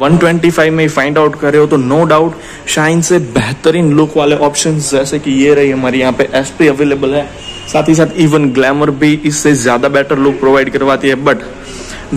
125 में find out कर रहे हो तो नो डाउट शाइन से बेहतरीन लुक वाले ऑप्शंस जैसे कि ये रही हमारे यहाँ पे SP अवेलेबल है। साथ ही साथ इवन ग्लैमर भी इससे ज़्यादा बेटर लुक प्रोवाइड करवाती है। बट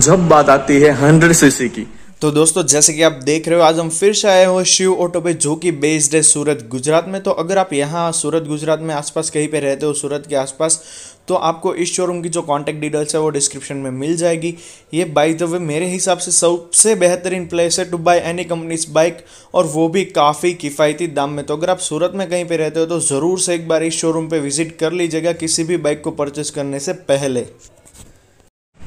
जब बात आती है 100cc की, तो दोस्तों जैसे कि आप देख रहे हो आज हम फिर से आए हो शिव ऑटो पे, जो कि बेस्ड है सूरत गुजरात में। तो अगर आप यहाँ सूरत गुजरात में आसपास कहीं पे रहते हो, सूरत के आसपास, तो आपको इस शोरूम की जो कॉन्टैक्ट डिटेल्स है वो डिस्क्रिप्शन में मिल जाएगी। ये बाई द वे मेरे हिसाब से सबसे बेहतरीन प्लेस है to buy any companies bike, और वो भी काफ़ी किफ़ायती दाम में। तो अगर आप सूरत में कहीं पे रहते हो तो ज़रूर से एक बार इस शोरूम पे विजिट कर लीजिएगा किसी भी बाइक को परचेस करने से पहले।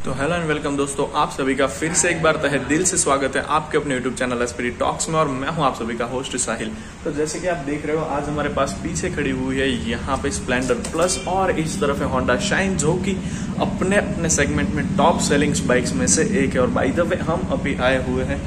तो हेलो एंड वेलकम दोस्तों, आप सभी का फिर से एक बार तहे दिल से स्वागत है आपके अपने यूट्यूब चैनल SP टॉक्स में, और मैं हूं आप सभी का होस्ट साहिल। तो जैसे कि आप देख रहे हो आज हमारे पास पीछे खड़ी हुई है यहां पे स्प्लेंडर प्लस, और इस तरफ है होंडा शाइन, जो कि अपने अपने सेगमेंट में टॉप सेलिंग्स बाइक्स में से एक है। और बाय द वे हम अभी आए हुए हैं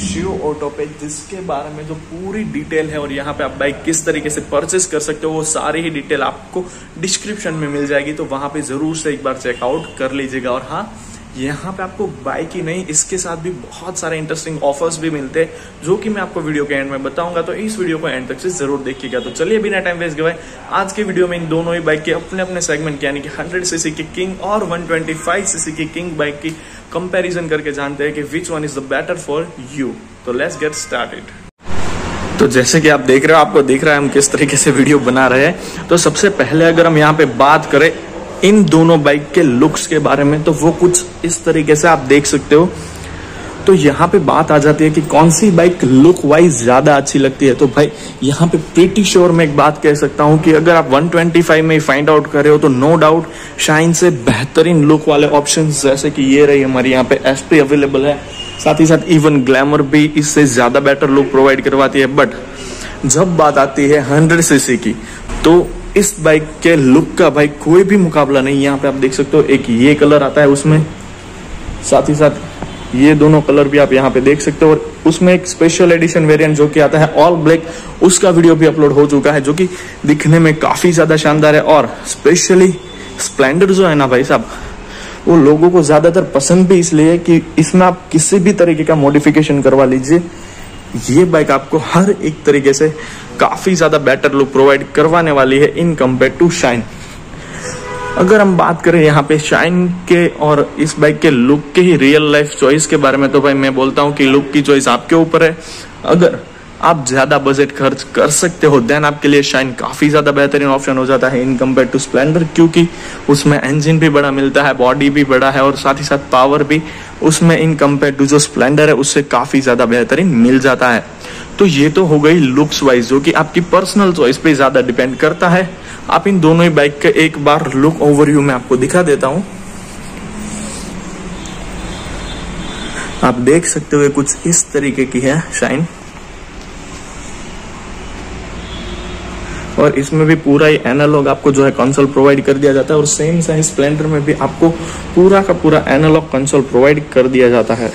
शिव ऑटो पे, जिसके बारे में जो पूरी डिटेल है और यहाँ पे आप बाइक किस तरीके से परचेस कर सकते हो वो सारी ही डिटेल आपको डिस्क्रिप्शन में मिल जाएगी। तो वहाँ पे ज़रूर से एक बार चेकआउट कर लीजिएगा। और हाँ, यहाँ पे आपको बाइक ही नहीं इसके साथ भी बहुत सारे इंटरेस्टिंग ऑफर्स भी मिलते हैं, जो कि मैं आपको वीडियो के एंड में बताऊंगा। तो इस वीडियो को एंड तक से जरूर देखिएगा। तो चलिए बिना टाइम वेस्ट करवाए आज के वीडियो में इन दोनों ही बाइक के अपने अपने सेगमेंट यानी कि 100cc की किंग और 125cc की किंग बाइक की कंपेरिजन करके जानते हैं कि which one is the better for you. तो लेट्स गेट स्टार्टेड। तो जैसे कि आप देख रहे हो, आपको दिख रहा है हम किस तरीके से वीडियो बना रहे हैं। तो सबसे पहले अगर हम यहाँ पे बात करें इन दोनों बाइक के लुक्स के बारे में, तो वो कुछ इस तरीके से आप देख सकते हो। तो यहाँ पे बात आ जाती है कि कौन सी बाइक लुक वाइज ज़्यादा अच्छी लगती है। तो भाई यहाँ पे प्रीटी श्योर मैं एक बात कह सकता हूँ कि अगर आप 125 में फाइंड आउट कर रहे हो तो नो डाउट शाइन से बेहतरीन लुक वाले ऑप्शंस जैसे कि ये रही हमारे यहाँ पे SP अवेलेबल है। साथ ही साथ इवन ग्लैमर भी इससे ज़्यादा बेटर लुक प्रोवाइड करवाती है। बट जब बात आती है 100cc की, तो इस बाइक के लुक का भाई कोई भी मुकाबला नहीं। यहाँ पे आप देख सकते हो एक ये कलर आता है उसमें, साथ ही साथ ये दोनों कलर भी आप यहाँ पे देख सकते हो, और उसमें एक स्पेशल एडिशन वेरिएंट जो कि आता है ऑल ब्लैक, उसका वीडियो भी अपलोड हो चुका है, जो कि दिखने में काफ़ी ज़्यादा शानदार है। और स्पेशली स्प्लेंडर जो है ना भाई साहब, वो लोगों को ज़्यादातर पसंद भी इसलिए कि इसमें आप किसी भी तरीके का मॉडिफिकेशन करवा लीजिए, ये बाइक आपको हर एक तरीके से काफ़ी ज़्यादा बेटर लुक प्रोवाइड करवाने वाली है इन कंपेयर टू शाइन। अगर हम बात करें यहाँ पे शाइन के और इस बाइक के लुक के ही रियल लाइफ चॉइस के बारे में, तो भाई मैं बोलता हूँ कि लुक की चॉइस आपके ऊपर है। अगर आप ज़्यादा बजट खर्च कर सकते हो देन आपके लिए शाइन काफ़ी ज़्यादा बेहतरीन ऑप्शन हो जाता है इन कंपेयर टू स्प्लेंडर, क्योंकि उसमें इंजन भी बड़ा मिलता है, बॉडी भी बड़ा है, और साथ ही साथ पावर भी उसमें इन कंपेयर टू जो स्प्लेंडर है उससे काफ़ी ज़्यादा बेहतरीन मिल जाता है। तो ये तो हो गई लुक्स वाइज, जो कि आपकी पर्सनल चॉइस पे ज़्यादा डिपेंड करता है। आप इन दोनों ही बाइक का एक बार लुक ओवरव्यू में आपको दिखा देता हूँ। आप देख सकते हो कुछ इस तरीके की है शाइन, और इसमें भी पूरा ही एनालॉग आपको जो है कंसोल प्रोवाइड कर दिया जाता है, और सेम साइज स्प्लेंडर में भी आपको पूरा का पूरा एनालॉग कंसोल प्रोवाइड कर दिया जाता है।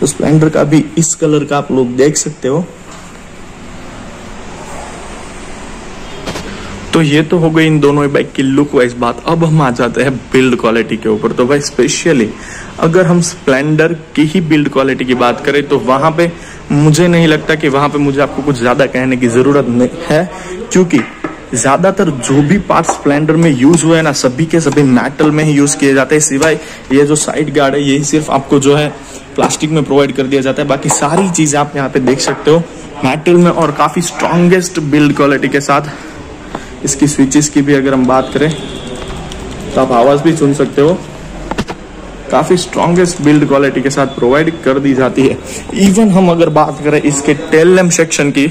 तो स्प्लेंडर का भी इस कलर का आप लोग देख सकते हो। तो ये तो हो गई इन दोनों बाइक की लुक वाइज बात। अब हम आ जाते हैं बिल्ड क्वालिटी के ऊपर। तो भाई स्पेशली अगर हम स्प्लेंडर की ही बिल्ड क्वालिटी की बात करें, तो वहाँ पे मुझे नहीं लगता कि वहाँ पे मुझे आपको कुछ ज़्यादा कहने की ज़रूरत नहीं है, क्योंकि ज़्यादातर जो भी पार्ट स्प्लेंडर में यूज़ हुए ना सभी के सभी मेटल में ही यूज़ किए जाते हैं, सिवाय ये जो साइड गार्ड है यही सिर्फ आपको जो है प्लास्टिक में प्रोवाइड कर दिया जाता है। बाकी सारी चीज़ें आप यहाँ पे देख सकते हो मेटल में, और काफ़ी स्ट्रॉन्गेस्ट बिल्ड क्वालिटी के साथ। इसकी स्विचेस की भी अगर हम बात करें तो आप आवाज़ भी सुन सकते हो, काफ़ी स्ट्रॉन्गेस्ट बिल्ड क्वालिटी के साथ प्रोवाइड कर दी जाती है। इवन हम अगर बात करें इसके टेल लैम्प सेक्शन की,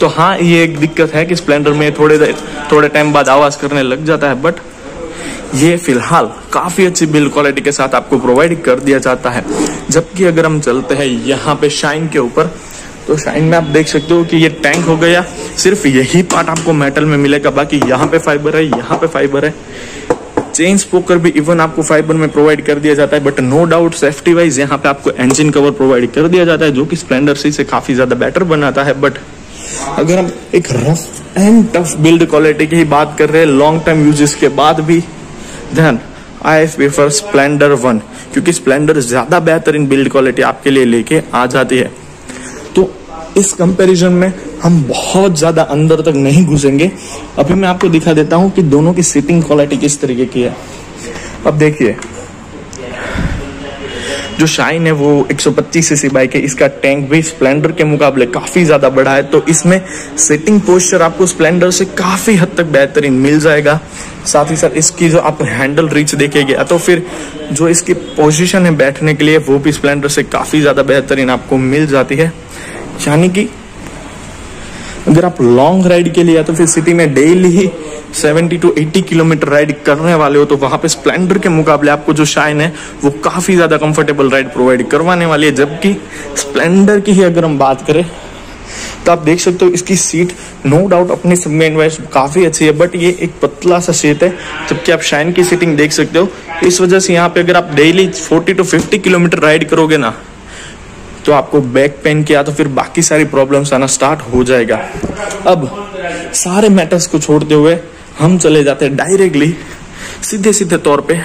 तो हाँ ये एक दिक्कत है कि स्प्लेंडर में थोड़े टाइम बाद आवाज़ करने लग जाता है, बट ये फिलहाल काफ़ी अच्छी बिल्ड क्वालिटी के साथ आपको प्रोवाइड कर दिया जाता है। जबकि अगर हम चलते हैं यहाँ पे शाइन के ऊपर, तो शाइन में आप देख सकते हो कि ये टैंक हो गया, सिर्फ यही पार्ट आपको मेटल में मिलेगा, बाकी यहाँ पे फाइबर है, यहाँ पे फाइबर है, चेन स्पोकर भी इवन आपको फाइबर में प्रोवाइड कर दिया जाता है। But no doubt safety wise यहाँ पे आपको इंजन कवर प्रोवाइड कर दिया जाता है, जो कि स्प्लेंडर से काफ़ी ज़्यादा बेटर बनाता है। बट अगर हम एक rough and tough build quality की बात कर रहे हैं लॉन्ग टर्म यूजेस के बाद भी, ध्यान आई प्रेफर स्प्लेंडर 1 क्योंकि स्प्लेंडर ज़्यादा बेहतरीन बिल्ड क्वालिटी आपके लिए लेके आ जाती है। तो इस कंपैरिजन में हम बहुत ज़्यादा अंदर तक नहीं घुसेंगे। अभी मैं आपको दिखा देता हूँ कि दोनों की सीटिंग क्वालिटी किस तरीके की है। अब देखिए जो शाइन है वो 125 सीसी बाइक है, इसका टैंक भी स्प्लेंडर के मुकाबले काफ़ी ज़्यादा बड़ा है, तो इसमें सिटिंग पोस्चर आपको स्प्लेंडर से काफ़ी हद तक बेहतरीन मिल जाएगा। साथ ही साथ इसकी जो आप हैंडल रीच देखेंगे या तो फिर जो इसकी पोजीशन है बैठने के लिए वो भी स्प्लेंडर से काफ़ी ज़्यादा बेहतरीन आपको मिल जाती है। यानी कि अगर आप लॉन्ग राइड के लिए या तो फिर सिटी में डेली ही 70 to 80 किलोमीटर राइड करने वाले हो तो वहाँ पे स्प्लेंडर के मुकाबले आपको जो शाइन है वो काफ़ी ज़्यादा कंफर्टेबल राइड प्रोवाइड करवाने वाली है। जबकि स्प्लेंडर की ही अगर हम बात करें तो आप देख सकते हो इसकी सीट नो डाउट अपने सेगमेंट वाइज काफ़ी अच्छी है, बट ये एक पतला सा सीट है, जबकि आप शाइन की सीटिंग देख सकते हो। इस वजह से यहाँ पर अगर आप डेली 40 to 50 किलोमीटर राइड करोगे ना तो आपको बैक पेन की या तो फिर बाकी सारी प्रॉब्लम्स आना स्टार्ट हो जाएगा। अब सारे मैटर्स को छोड़ते हुए हम चले जाते हैं डायरेक्टली सीधे सीधे तौर पे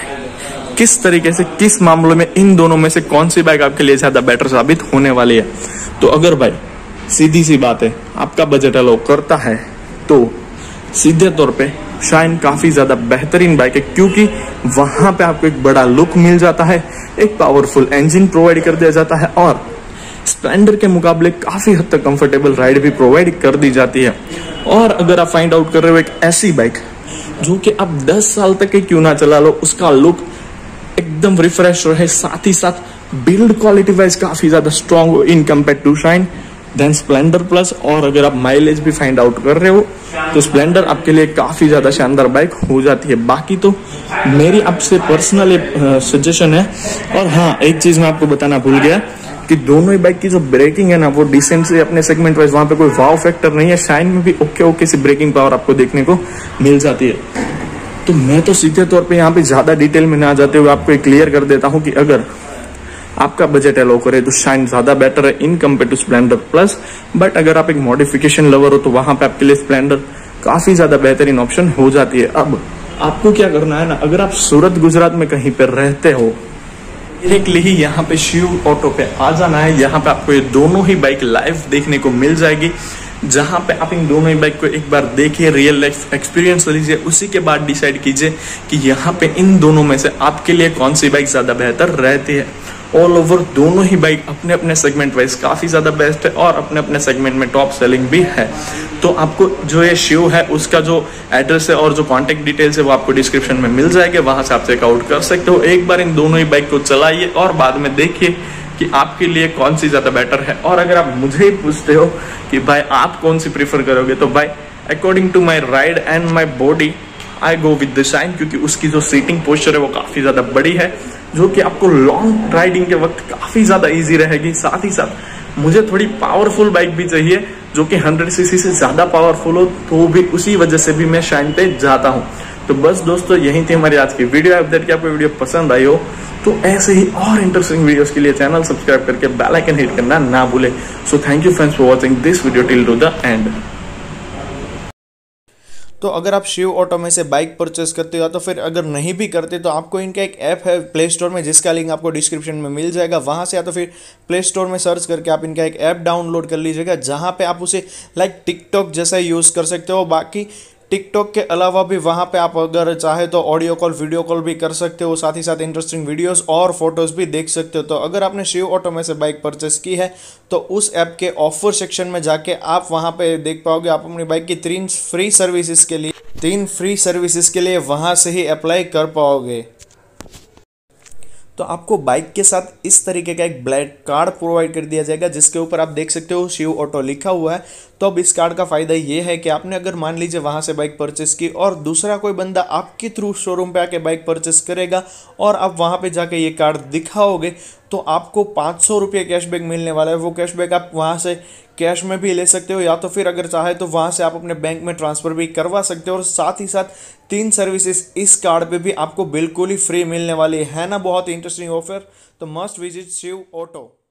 किस तरीके से किस मामले में इन दोनों में से कौन सी बाइक आपके लिए ज़्यादा बेटर साबित होने वाली है। तो अगर भाई सीधी सी बात है आपका बजट अलाउ करता है तो सीधे तौर पे शाइन काफ़ी ज़्यादा बेहतरीन बाइक है, क्योंकि वहाँ पे आपको एक बड़ा लुक मिल जाता है, एक पावरफुल इंजन प्रोवाइड कर दिया जाता है और स्प्लेंडर के मुकाबले काफ़ी हद तक कंफर्टेबल राइड भी प्रोवाइड कर दी जाती है। और अगर आप फाइंड आउट कर रहे हो एक ऐसी बाइक जो कि आप 10 साल तक ही क्यों ना चला लो, उसका लुक एकदम रिफ्रेश रहे, साथ ही साथ बिल्ड क्वालिटी वाइज काफ़ी ज़्यादा स्ट्रांग हो in compare to Shine, then Splendor plus. और अगर आप माइलेज भी फाइंड आउट कर रहे हो तो स्प्लेंडर आपके लिए काफ़ी ज़्यादा शानदार बाइक हो जाती है। बाकी तो मेरी आपसे पर्सनल सजेशन है। और हाँ, एक चीज़ मैं आपको बताना भूल गया कि दोनों ही बाइक की जो ब्रेकिंग है ना वो डिसेंट से अपने सेगमेंट वाइज, वहाँ पे कोई वाव फैक्टर नहीं है। शाइन में भी ओके ओके सी ब्रेकिंग पावर आपको देखने को मिल जाती है। तो मैं तो सीधे तौर पे यहाँ पे ज़्यादा डिटेल में ना जाते हुए आपको क्लियर कर देता हूँ कि अगर आपका बजट अलाउ करे तो शाइन ज़्यादा बेटर है in compare to Splendor plus, but अगर आप एक मॉडिफिकेशन लवर हो तो वहाँ पर आपके लिए स्प्लेंडर काफ़ी ज़्यादा बेहतरीन ऑप्शन हो जाती है। अब आपको क्या करना है ना, अगर आप सूरत गुजरात में कहीं पर रहते हो डायरेक्टली ही यहाँ पे शिव ऑटो पे आ जाना है। यहाँ पे आपको ये दोनों ही बाइक लाइव देखने को मिल जाएगी, जहाँ पे आप इन दोनों ही बाइक को एक बार देखिए, रियल लाइफ एक्सपीरियंस लीजिए, उसी के बाद डिसाइड कीजिए कि यहाँ पे इन दोनों में से आपके लिए कौन सी बाइक ज़्यादा बेहतर रहती है। ऑल ओवर दोनों ही बाइक अपने अपने सेगमेंट वाइज काफ़ी ज़्यादा बेस्ट है और अपने अपने सेगमेंट में टॉप सेलिंग भी है। तो आपको जो ये शिव है उसका जो एड्रेस है और जो कॉन्टैक्ट डिटेल्स है वो आपको डिस्क्रिप्शन में मिल जाएंगे, वहाँ से आप चेकआउट कर सकते हो। एक बार इन दोनों ही बाइक को चलाइए और बाद में देखिए कि आपके लिए कौन सी ज़्यादा बेटर है। और अगर आप मुझे ही पूछते हो कि भाई आप कौन सी प्रीफर करोगे, तो भाई according to my ride and my body I go with the Shine, क्योंकि उसकी जो सीटिंग पोस्चर है वो काफ़ी ज़्यादा बड़ी है, जो कि आपको लॉन्ग राइडिंग के वक्त काफ़ी ज़्यादा इजी रहेगी। साथ ही साथ मुझे थोड़ी पावरफुल बाइक भी चाहिए जो कि 100 सीसी से ज़्यादा पावरफुल हो, तो भी उसी वजह से भी मैं शाइन पे जाता हूँ। तो बस दोस्तों यही थी हमारी आज की वीडियो। आई होप कि आपको वीडियो पसंद आई हो। तो ऐसे ही और इंटरेस्टिंग वीडियोज़ के लिए चैनल सब्सक्राइब करके बेल आइकन हिट करना ना भूलें। So thank you friends for watching this video till to the end. तो अगर आप शिव ऑटो में से बाइक परचेस करते हो या तो फिर अगर नहीं भी करते तो आपको इनका एक ऐप है प्ले स्टोर में, जिसका लिंक आपको डिस्क्रिप्शन में मिल जाएगा। वहाँ से या तो फिर प्ले स्टोर में सर्च करके आप इनका एक ऐप डाउनलोड कर लीजिएगा, जहाँ पे आप उसे लाइक टिकटॉक जैसा यूज़ कर सकते हो। बाकी टिकटॉक के अलावा भी वहाँ पे आप अगर चाहे तो ऑडियो कॉल वीडियो कॉल भी कर सकते हो, साथ ही साथ इंटरेस्टिंग वीडियोस और फोटोज़ भी देख सकते हो। तो अगर आपने शिव ऑटो में से बाइक परचेस की है तो उस ऐप के ऑफर सेक्शन में जाके आप वहाँ पे देख पाओगे आप अपनी बाइक की 3 फ्री सर्विसेज के लिए वहाँ से ही अप्लाई कर पाओगे। तो आपको बाइक के साथ इस तरीके का एक ब्लैक कार्ड प्रोवाइड कर दिया जाएगा, जिसके ऊपर आप देख सकते हो शिव ऑटो लिखा हुआ है। तो अब इस कार्ड का फ़ायदा ये है कि आपने अगर मान लीजिए वहाँ से बाइक परचेस की और दूसरा कोई बंदा आपके थ्रू शोरूम पे आके बाइक परचेस करेगा और आप वहाँ पे जाके ये कार्ड दिखाओगे तो आपको 500 रुपये कैशबैक मिलने वाला है। वो कैशबैक आप वहाँ से कैश में भी ले सकते हो या तो फिर अगर चाहे तो वहाँ से आप अपने बैंक में ट्रांसफ़र भी करवा सकते हो। और साथ ही साथ 3 सर्विसेज इस कार्ड पे भी आपको बिल्कुल ही फ्री मिलने वाली है ना। बहुत इंटरेस्टिंग ऑफर, तो मस्ट विजिट शिव ऑटो।